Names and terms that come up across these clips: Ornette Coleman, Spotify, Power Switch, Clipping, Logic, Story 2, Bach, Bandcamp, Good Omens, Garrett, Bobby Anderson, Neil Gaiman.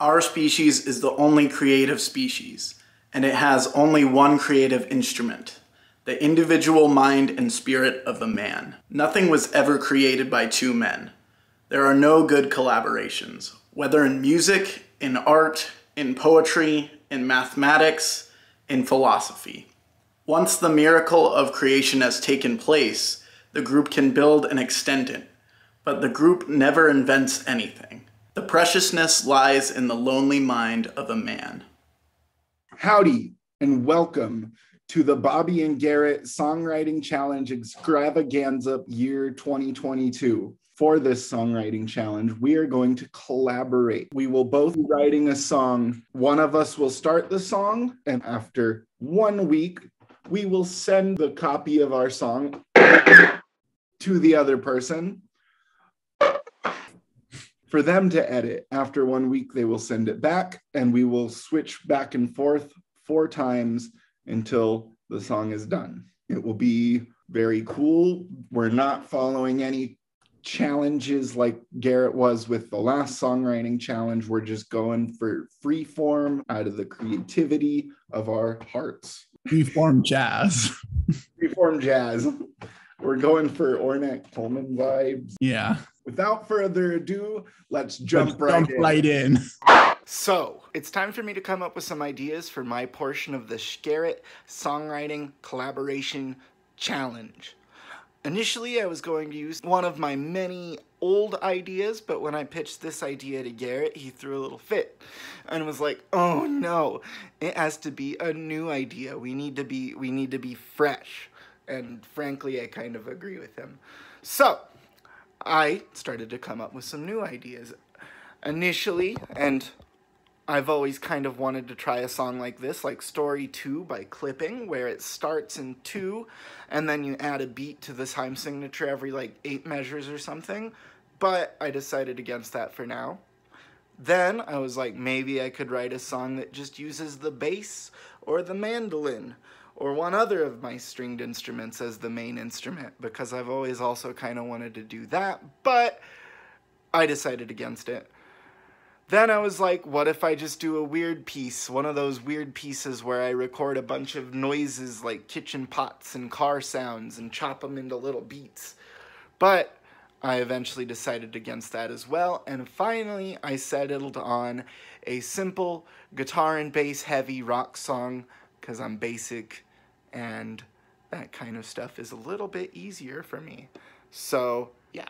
Our species is the only creative species, and it has only one creative instrument, the individual mind and spirit of a man. Nothing was ever created by two men. There are no good collaborations, whether in music, in art, in poetry, in mathematics, in philosophy. Once the miracle of creation has taken place, the group can build and extend it, but the group never invents anything. The preciousness lies in the lonely mind of a man. Howdy, and welcome to the Bobby and Garrett Songwriting Challenge Extravaganza Year 2022. For this songwriting challenge, we are going to collaborate. We will both be writing a song. One of us will start the song, and after 1 week, we will send the copy of our song to the other person for them to edit. After 1 week, they will send it back, and we will switch back and forth 4 times until the song is done. It will be very cool. We're not following any challenges like Garrett was with the last songwriting challenge. We're just going for free form out of the creativity of our hearts. Freeform jazz. Freeform jazz. We're going for Ornette Coleman vibes. Yeah. Without further ado, let's jump right in. So it's time for me to come up with some ideas for my portion of the Garrett songwriting collaboration challenge. Initially, I was going to use one of my many old ideas, but when I pitched this idea to Garrett, he threw a little fit and was like, "Oh no, it has to be a new idea. We need to be fresh." And frankly, I kind of agree with him. So I started to come up with some new ideas initially, and I've always kind of wanted to try a song like this, like Story 2 by Clipping, where it starts in 2, and then you add a beat to the time signature every, like, 8 measures or something, but I decided against that for now. Then I was like, maybe I could write a song that just uses the bass or the mandolin or one other of my stringed instruments as the main instrument, because I've always also kind of wanted to do that, but I decided against it. Then I was like, what if I just do a weird piece, one of those weird pieces where I record a bunch of noises like kitchen pots and car sounds and chop them into little beats. But I eventually decided against that as well, and finally I settled on a simple guitar and bass heavy rock song, because I'm basic and that kind of stuff is a little bit easier for me. So, yeah.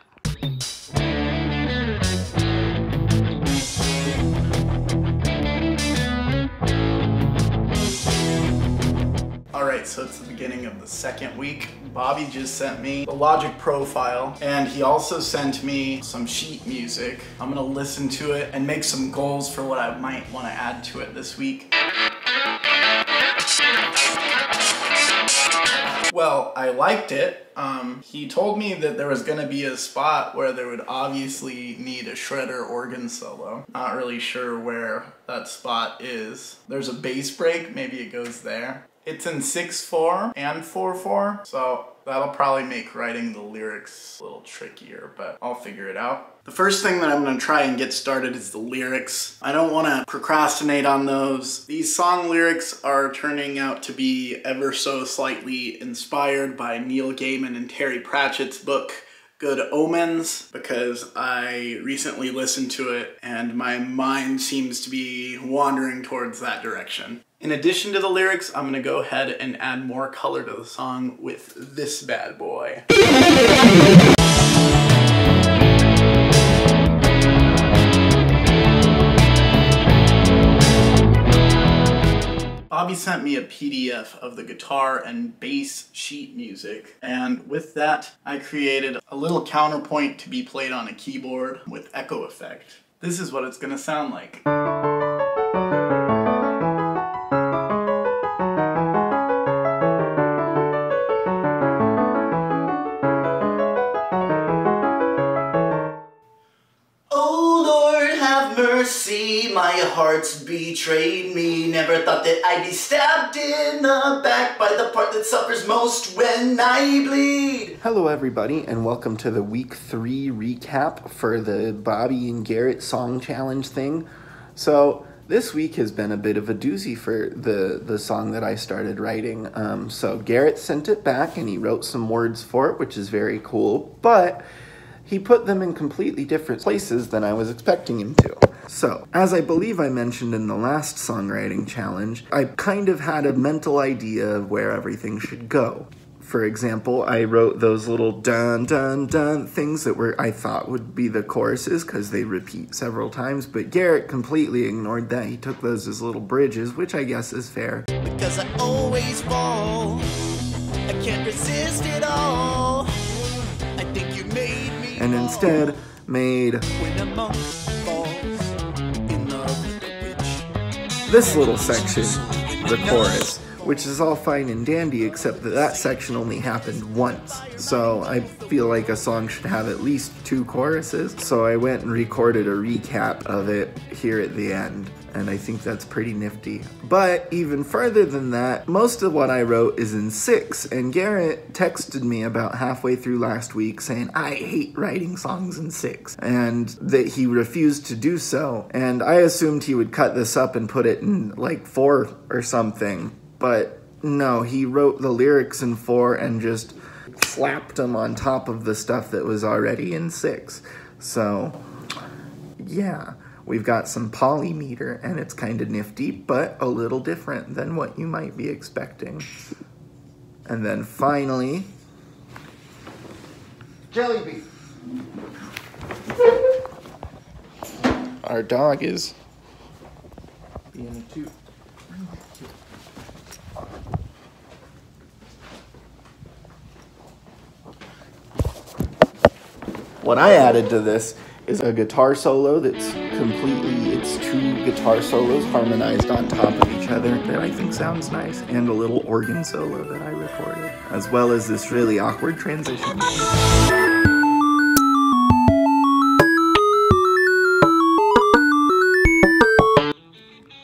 Alright, so it's the beginning of the second week. Bobby just sent me the Logic profile, and he also sent me some sheet music. I'm gonna listen to it and make some goals for what I might want to add to it this week. Well, I liked it. He told me that there was gonna be a spot where there would obviously need a shredder organ solo. Not really sure where that spot is. There's a bass break, maybe it goes there. It's in 6/4 and 4/4, so that'll probably make writing the lyrics a little trickier, but I'll figure it out. The first thing that I'm gonna try and get started is the lyrics. I don't wanna procrastinate on those. These song lyrics are turning out to be ever so slightly inspired by Neil Gaiman and Terry Pratchett's book, Good Omens, because I recently listened to it and my mind seems to be wandering towards that direction. In addition to the lyrics, I'm gonna go ahead and add more color to the song with this bad boy. Bobby sent me a PDF of the guitar and bass sheet music, and with that, I created a little counterpoint to be played on a keyboard with echo effect. This is what it's gonna sound like. My heart's betrayed me. Never thought that I'd be stabbed in the back by the part that suffers most when I bleed. Hello everybody, and welcome to the week 3 recap for the Bobby and Garrett song challenge thing. So this week has been a bit of a doozy for the song that I started writing. So Garrett sent it back and he wrote some words for it, which is very cool, but he put them in completely different places than I was expecting him to. So, as I believe I mentioned in the last songwriting challenge, I kind of had a mental idea of where everything should go. For example, I wrote those little dun dun dun things that were I thought would be the choruses because they repeat several times, but Garrett completely ignored that. He took those as little bridges, which I guess is fair. Because I always fall, I can't resist it all. I think you made me fall. And instead made when a monk falls in love with a witch. This little section, the chorus, which is all fine and dandy, except that that section only happened once. So I feel like a song should have at least two choruses. So I went and recorded a recap of it here at the end, and I think that's pretty nifty. But even further than that, most of what I wrote is in 6, and Garrett texted me about halfway through last week saying, I hate writing songs in 6, and that he refused to do so. And I assumed he would cut this up and put it in like 4 or something. But no, he wrote the lyrics in 4 and just slapped them on top of the stuff that was already in 6. So, yeah, we've got some polymeter, and it's kind of nifty, but a little different than what you might be expecting. And then finally, Jellybean. Our dog is being too. What I added to this is a guitar solo that's completely, it's 2 guitar solos harmonized on top of each other that I think sounds nice, and a little organ solo that I recorded, as well as this really awkward transition.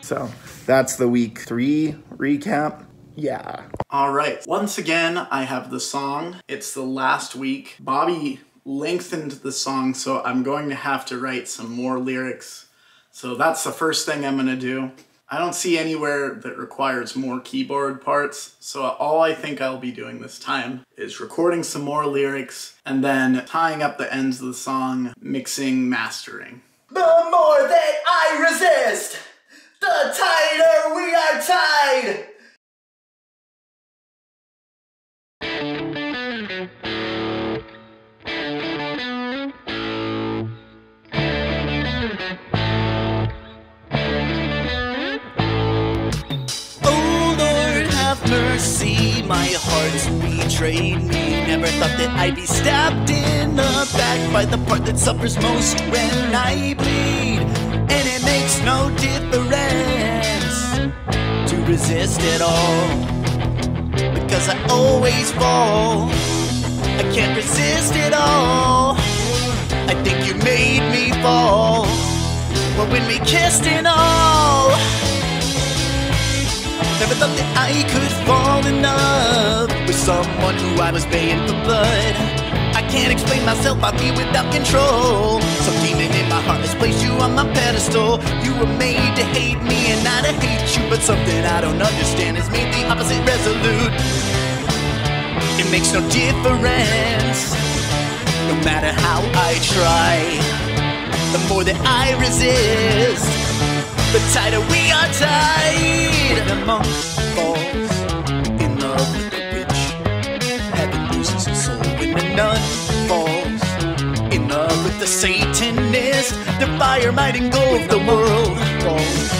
So that's the week 3 recap. Yeah. All right. Once again, I have the song. It's the last week. Bobby lengthened the song, so I'm going to have to write some more lyrics. So that's the first thing I'm gonna do. I don't see anywhere that requires more keyboard parts, so all I think I'll be doing this time is recording some more lyrics and then tying up the ends of the song, mixing, mastering. The more that I resist, the tighter we are tied! My heart's betrayed me. Never thought that I'd be stabbed in the back by the part that suffers most when I bleed. And it makes no difference to resist it all, because I always fall. I can't resist it all. I think you made me fall, but when we kissed and all, never thought that I could fall in love with someone who I was paying for blood. I can't explain myself, I feel without control. Some demon in my heart has placed you on my pedestal. You were made to hate me and not to hate you, but something I don't understand has made the opposite resolute. It makes no difference, no matter how I try. The more that I resist, the tighter we are tied. When a monk falls in love with a witch, heaven loses its soul. When a nun falls in love with the Satanist, the fire might engulf the world. Falls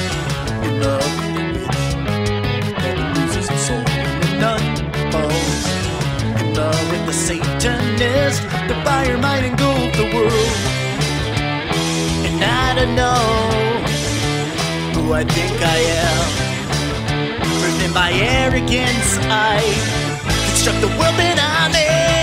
in love with a witch, heaven loses its soul. When a nun falls in love with the Satanist, the fire might engulf the world. And I don't know who I think I am. In my arrogance, I construct the world that I'm in.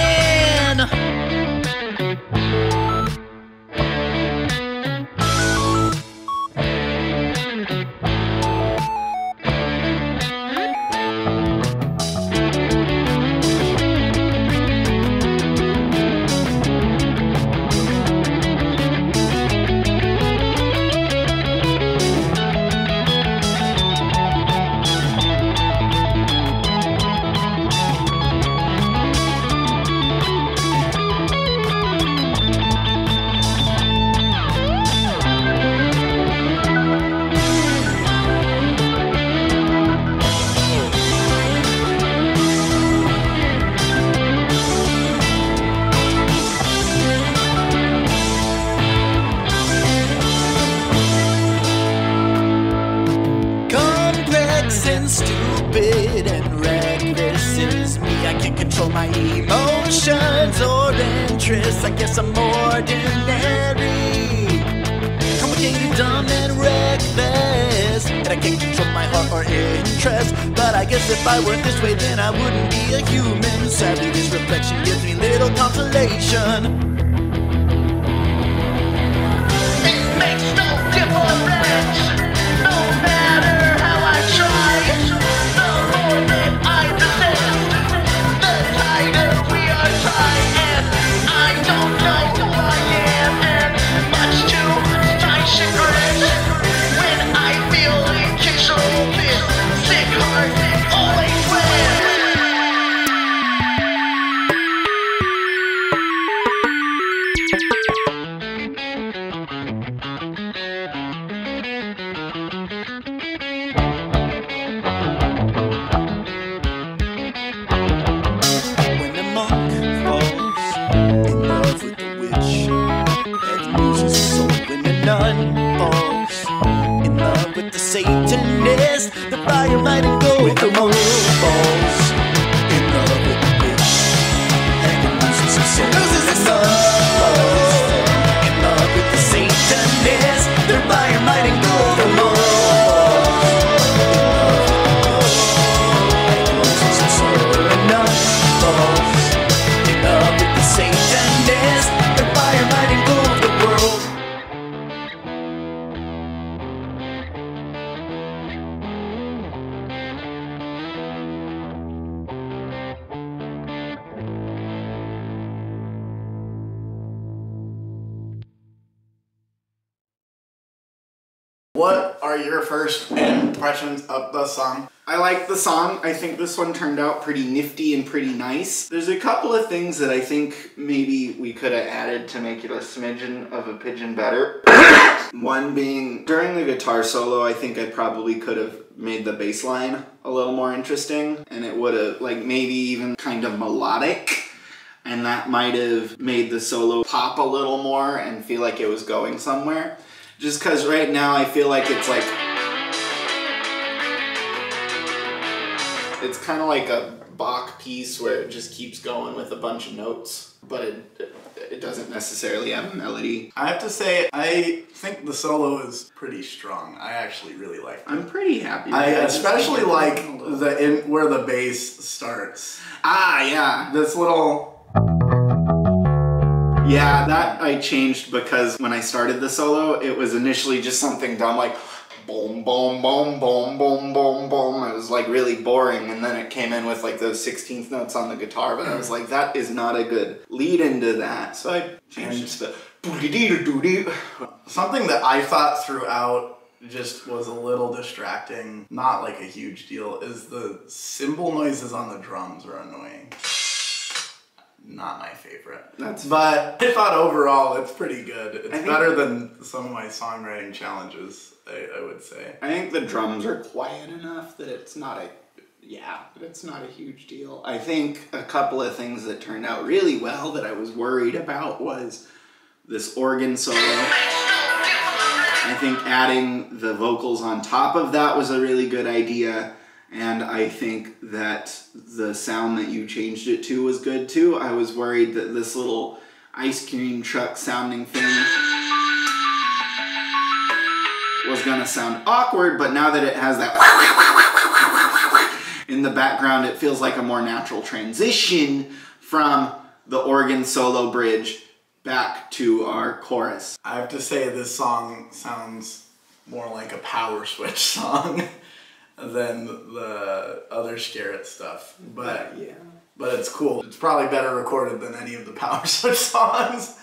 stupid and reckless is me. I can't control my emotions or interests. I guess I'm ordinary, complicated, dumb, and reckless. And I can't control my heart or interest. But I guess if I weren't this way, then I wouldn't be a human. Sadly, this reflection gives me little consolation. Up the song. I like the song. I think this one turned out pretty nifty and pretty nice. There's a couple of things that I think maybe we could have added to make it a smidgen of a pigeon better. One being, during the guitar solo, I think I probably could have made the bass line a little more interesting, and it would have, like, maybe even kind of melodic, and that might have made the solo pop a little more and feel like it was going somewhere. Just because right now I feel like it's like, it's kind of like a Bach piece where it just keeps going with a bunch of notes, but it doesn't necessarily have a melody. I have to say, I think the solo is pretty strong. I actually really like it. I'm pretty happy with it. I especially like where the bass starts. Ah, yeah. This little... yeah, that I changed because when I started the solo, it was initially just something dumb like... boom, boom, boom, boom, boom, boom, boom. It was like really boring, and then it came in with like those 16th notes on the guitar, but I was like, that is not a good lead into that. So I changed the doo-dee-doo-doo-doo. Something that I thought throughout just was a little distracting, not like a huge deal, is the cymbal noises on the drums are annoying. Not my favorite. That's but I thought overall it's pretty good. It's better than some of my songwriting challenges, I would say. I think the drums are quiet enough that it's not a, yeah, it's not a huge deal. I think a couple of things that turned out really well that I was worried about was this organ solo. I think adding the vocals on top of that was a really good idea. And I think that the sound that you changed it to was good too. I was worried that this little ice cream truck sounding thing was gonna sound awkward, but now that it has that in the background, it feels like a more natural transition from the organ solo bridge back to our chorus. I have to say this song sounds more like a Power Switch song than the other Garrett stuff, but yeah, but it's cool. It's probably better recorded than any of the Power Switch songs.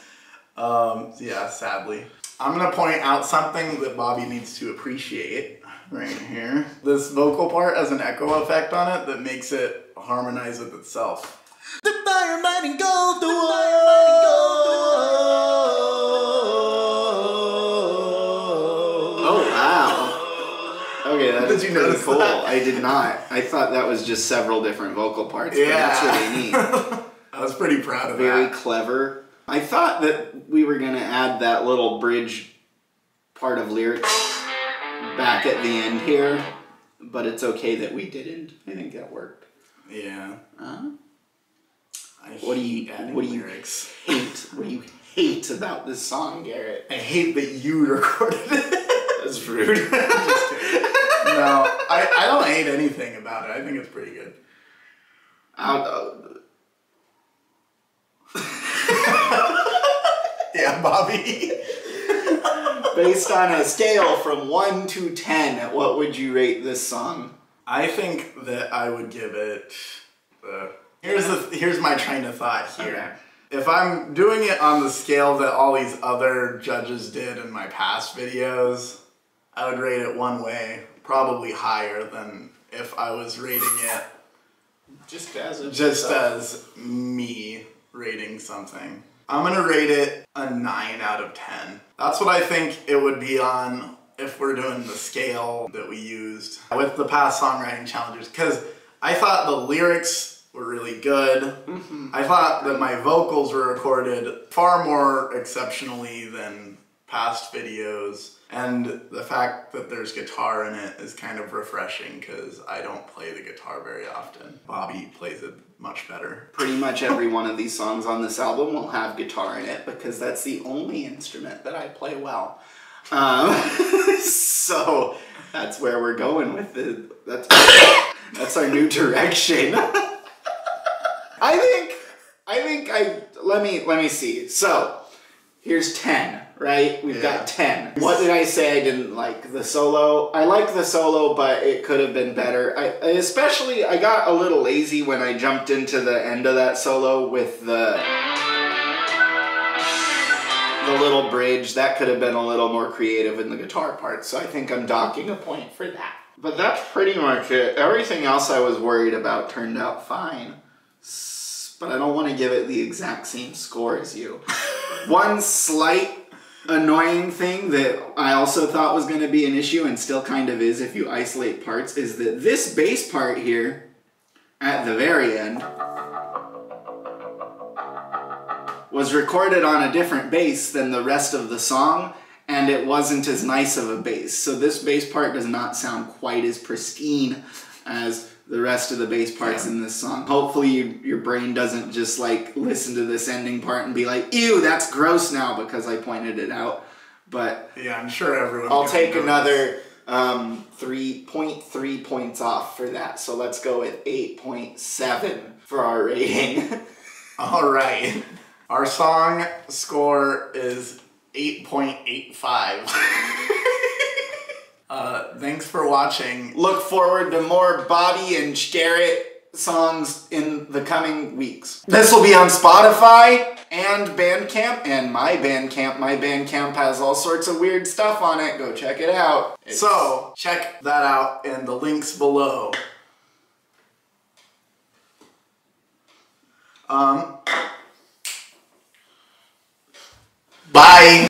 Yeah, sadly. I'm gonna point out something that Bobby needs to appreciate right here. This vocal part has an echo effect on it that makes it harmonize with itself. The fire might engulf the world. Oh wow. Okay, that is pretty cool. I did not. I thought that was just several different vocal parts. Yeah. But that's really neat. I was pretty proud of that. Very clever. I thought that we were going to add that little bridge part of lyrics back at the end here. but it's okay that we didn't. I think that worked. Yeah. Huh? What do you hate about this song, Garrett? I hate that you recorded it. That's rude. I'm just kidding. No, I don't hate anything about it. I think it's pretty good. Yeah, Bobby. Based on a scale from 1 to 10, what would you rate this song? I think that I would give it. Here's my train of thought here. Okay. If I'm doing it on the scale that all these other judges did in my past videos, I would rate it one way, probably higher than if I was rating it just as me rating something. I'm gonna rate it a 9 out of 10. That's what I think it would be on if we're doing the scale that we used with the past songwriting challenges, because I thought the lyrics were really good. Mm-hmm. I thought that my vocals were recorded far more exceptionally than past videos, and the fact that there's guitar in it is kind of refreshing because I don't play the guitar very often. Bobby plays it much better. Pretty much every one of these songs on this album will have guitar in it because that's the only instrument that I play well. So that's where we're going with it. That's our new direction. Let me see. So here's 10. Right? We've got 10. What did I say I didn't like? The solo? I liked the solo, but it could have been better. I got a little lazy when I jumped into the end of that solo with the little bridge. That could have been a little more creative in the guitar part, so I think I'm docking a point for that. But that's pretty much it. Everything else I was worried about turned out fine, but I don't want to give it the exact same score as you. One slight annoying thing that I also thought was going to be an issue, and still kind of is if you isolate parts, is that this bass part here at the very end was recorded on a different bass than the rest of the song, and it wasn't as nice of a bass. So this bass part does not sound quite as pristine as the rest of the bass parts in this song. Hopefully your brain doesn't just like listen to this ending part and be like, ew, that's gross now because I pointed it out. But yeah, I'm sure everyone. I'll take another 3.3 points off for that. So let's go with 8.7 for our rating. All right. Our song score is 8.85. Thanks for watching. Look forward to more Bobby and Garrett songs in the coming weeks. This will be on Spotify and Bandcamp, and my Bandcamp. My Bandcamp has all sorts of weird stuff on it. Go check it out. So, check that out in the links below. Bye.